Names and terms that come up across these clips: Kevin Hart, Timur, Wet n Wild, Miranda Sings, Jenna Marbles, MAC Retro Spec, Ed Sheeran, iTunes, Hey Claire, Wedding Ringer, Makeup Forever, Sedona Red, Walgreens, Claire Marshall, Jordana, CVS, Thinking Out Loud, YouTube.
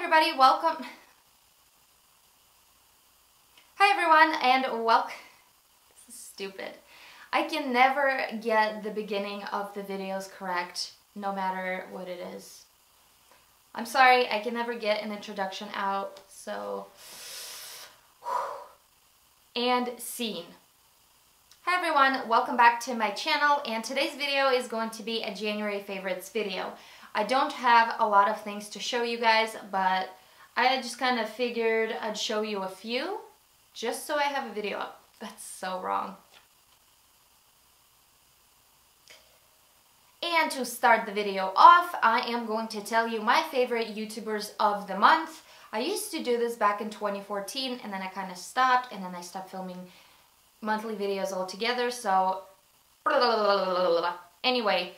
everybody, welcome. Hi everyone and welcome. This is stupid. I can never get the beginning of the videos correct, no matter what it is. I'm sorry, I can never get an introduction out, so... And scene. Hi everyone, welcome back to my channel, and today's video is going to be a January favorites video. I don't have a lot of things to show you guys, but I just kind of figured I'd show you a few, just so I have a video up. That's so wrong. And to start the video off, I am going to tell you my favorite YouTubers of the month. I used to do this back in 2014, and then I kind of stopped, and then I stopped filming monthly videos altogether, so... Anyway,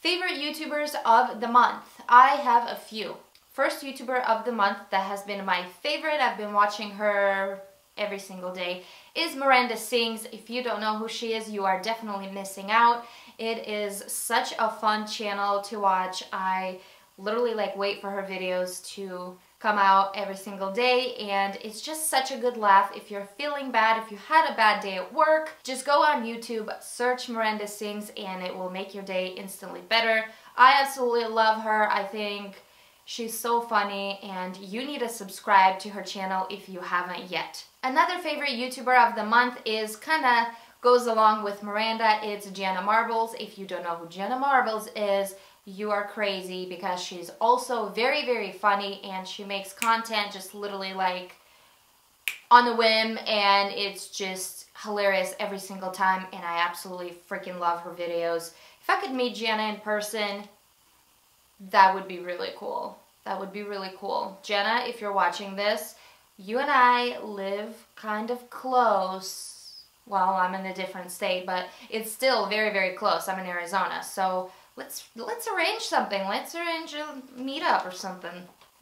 favorite YouTubers of the month. I have a few. First YouTuber of the month that has been my favorite, I've been watching her every single day, is Miranda Sings. If you don't know who she is, you are definitely missing out. It is such a fun channel to watch. I literally like wait for her videos to come out every single day, and it's just such a good laugh. If you're feeling bad, if you had a bad day at work, just go on YouTube, search Miranda Sings, and it will make your day instantly better. I absolutely love her. I think she's so funny, and you need to subscribe to her channel if you haven't yet. Another favorite YouTuber of the month is kinda goes along with Miranda. It's Jenna Marbles. If you don't know who Jenna Marbles is, you are crazy, because she's also very, very funny, and she makes content just literally like on a whim, and it's just hilarious every single time, and I absolutely freaking love her videos. If I could meet Jenna in person, that would be really cool. That would be really cool. Jenna, if you're watching this, you and I live kind of close. Well, I'm in a different state, but it's still very, very close. I'm in Arizona, so let's arrange something. Let's arrange a meetup or something.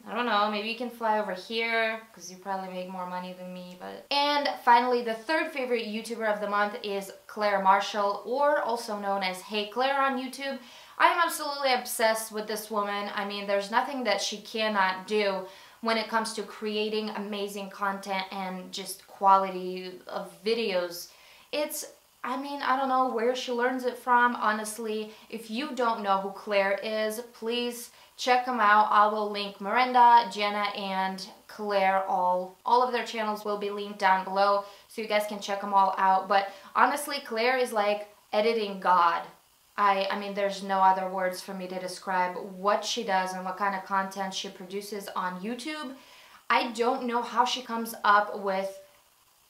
I don't know, maybe you can fly over here, because you probably make more money than me, but... And finally, the third favorite YouTuber of the month is Claire Marshall, or also known as Hey Claire on YouTube. I'm absolutely obsessed with this woman. I mean, there's nothing that she cannot do when it comes to creating amazing content and just quality of videos. It's, I mean, I don't know where she learns it from, honestly. If you don't know who Claire is, please check them out. I will link Miranda, Jenna, and Claire. All of their channels will be linked down below, so you guys can check them all out. But honestly, Claire is like editing god. I mean, there's no other words for me to describe what she does and what kind of content she produces on YouTube. I don't know how she comes up with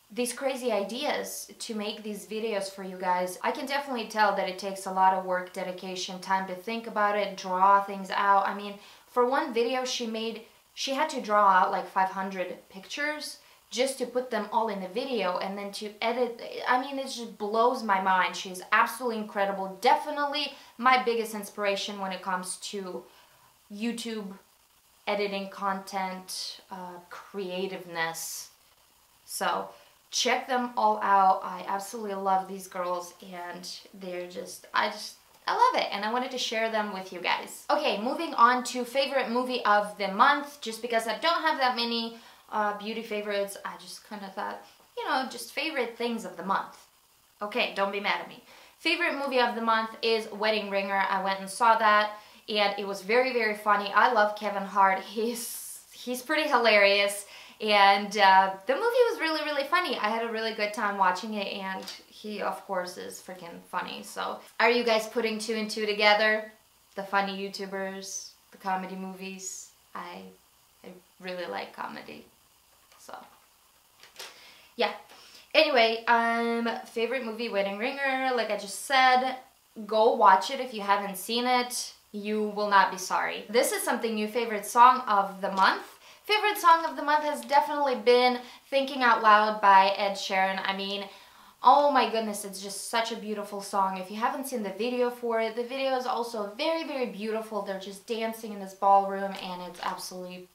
these crazy ideas to make these videos for you guys. I can definitely tell that it takes a lot of work, dedication, time to think about it, draw things out. I mean, for one video she made, she had to draw out like 500 pictures just to put them all in the video, and then to edit. I mean, it just blows my mind. She's absolutely incredible. Definitely my biggest inspiration when it comes to YouTube editing content, creativeness. So check them all out. I absolutely love these girls, and they're just, I love it, and I wanted to share them with you guys. Okay, moving on to favorite movie of the month. Just because I don't have that many beauty favorites, I just kind of thought, you know, just favorite things of the month. Okay, don't be mad at me. Favorite movie of the month is Wedding Ringer. I went and saw that, and it was very, very funny. I love Kevin Hart. He's pretty hilarious, and the movie was really, really funny. I had a really good time watching it, and he, of course, is freaking funny. So are you guys putting two and two together? The funny YouTubers, the comedy movies. I really like comedy. So, yeah. Anyway, favorite movie, Wedding Ringer. Like I just said, go watch it if you haven't seen it. You will not be sorry. This is something new. Favorite song of the month. Favorite song of the month has definitely been Thinking Out Loud by Ed Sheeran. I mean, oh my goodness, it's just such a beautiful song. If you haven't seen the video for it, the video is also very, very beautiful. They're just dancing in this ballroom, and it's absolutely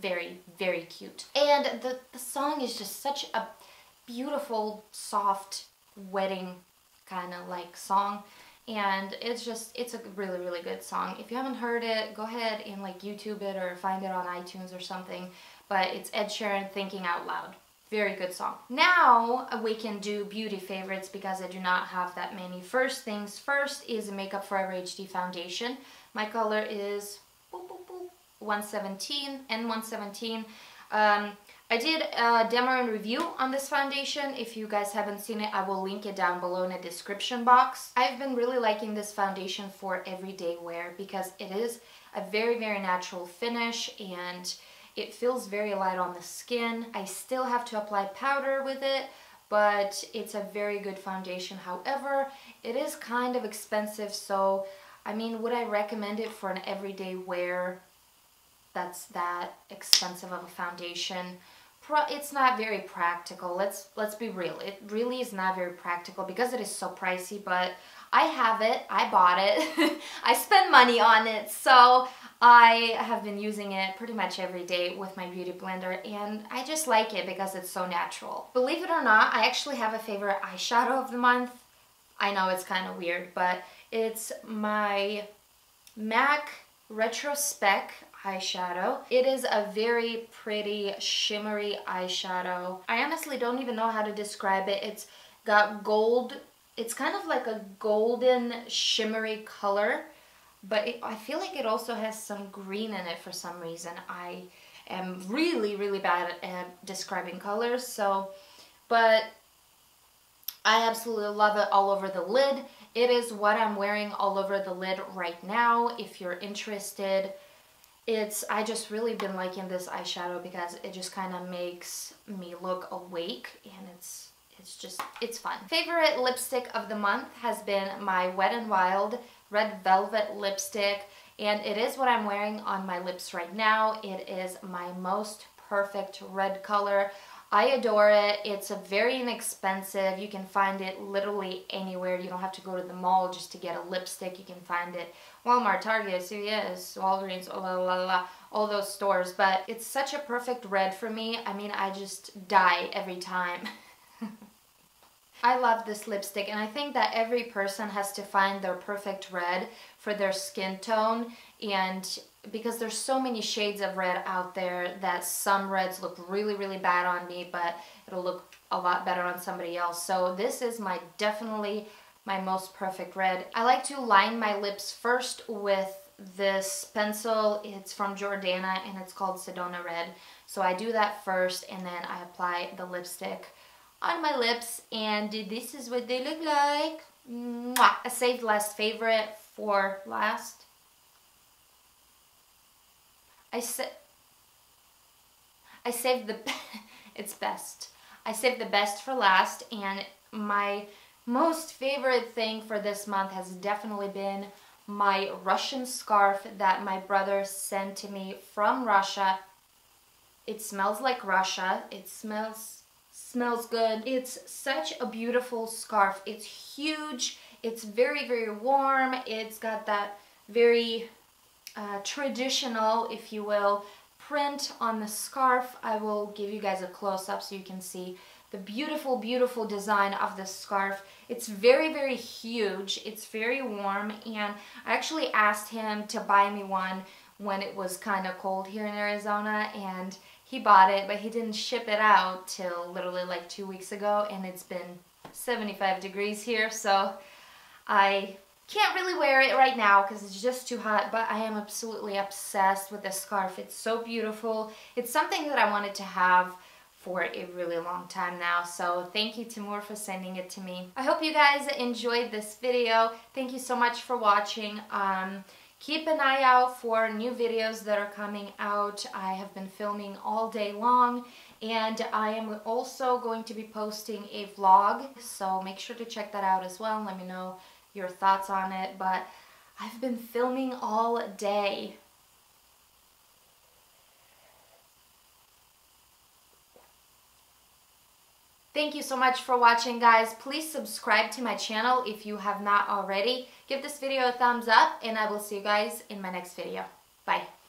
very, very cute. And the song is just such a beautiful, soft, wedding kind of like song. And it's just, it's a really, really good song. If you haven't heard it, go ahead and like YouTube it or find it on iTunes or something. But it's Ed Sheeran, Thinking Out Loud. Very good song. Now we can do beauty favorites because I do not have that many. First things first is a Makeup Forever HD Foundation. My color is 117, N117. I did a demo and review on this foundation. If you guys haven't seen it, I will link it down below in the description box. I've been really liking this foundation for everyday wear because it is a very, very natural finish and it feels very light on the skin. I still have to apply powder with it, but it's a very good foundation. However, it is kind of expensive, so I mean, would I recommend it for an everyday wear that's that expensive of a foundation? It's not very practical. Let's be real. It really is not very practical because it is so pricey, but I have it. I bought it. I spend money on it. So I have been using it pretty much every day with my beauty blender, and I just like it because it's so natural. Believe it or not, I actually have a favorite eyeshadow of the month. I know it's kind of weird, but it's my MAC Retro Spec eyeshadow. It is a very pretty shimmery eyeshadow. I honestly don't even know how to describe it. It's got gold, it's kind of like a golden shimmery color, but I feel like it also has some green in it for some reason. I am really, really bad at describing colors, so, but I absolutely love it all over the lid. It is what I'm wearing all over the lid right now, if you're interested. I just really been liking this eyeshadow because it just kind of makes me look awake, and it's fun. Favorite lipstick of the month has been my Wet n Wild Red Velvet lipstick, and it is what I'm wearing on my lips right now. It is my most perfect red color. I adore it. It's a very inexpensive. You can find it literally anywhere. You don't have to go to the mall just to get a lipstick. You can find it Walmart, Target, CVS, Walgreens, all those stores. But it's such a perfect red for me. I mean, I just die every time. I love this lipstick, and I think that every person has to find their perfect red for their skin tone, and because there's so many shades of red out there that some reds look really, really bad on me, but it'll look a lot better on somebody else. So this is my definitely my most perfect red. I like to line my lips first with this pencil. It's from Jordana and it's called Sedona Red. So I do that first and then I apply the lipstick on my lips, and this is what they look like. Mwah! I saved last favorite for last. I saved the it's best. I saved the best for last, and my most favorite thing for this month has definitely been my Russian scarf that my brother sent to me from Russia. It smells like Russia. It smells good. It's such a beautiful scarf. It's huge. It's very, very warm. It's got that very traditional, if you will, print on the scarf. I will give you guys a close-up so you can see the beautiful, beautiful design of the scarf. It's very, very huge. It's very warm, and I actually asked him to buy me one when it was kind of cold here in Arizona, and he bought it, but he didn't ship it out till literally like 2 weeks ago, and it's been 75 degrees here, so I can't really wear it right now because it's just too hot, but I am absolutely obsessed with this scarf. It's so beautiful. It's something that I wanted to have for a really long time now, so thank you, Timur, for sending it to me. I hope you guys enjoyed this video. Thank you so much for watching. Keep an eye out for new videos that are coming out. I have been filming all day long, and I am also going to be posting a vlog, so make sure to check that out as well. Let me know your thoughts on it, but I've been filming all day. Thank you so much for watching, guys. Please subscribe to my channel if you have not already. Give this video a thumbs up, and I will see you guys in my next video. Bye.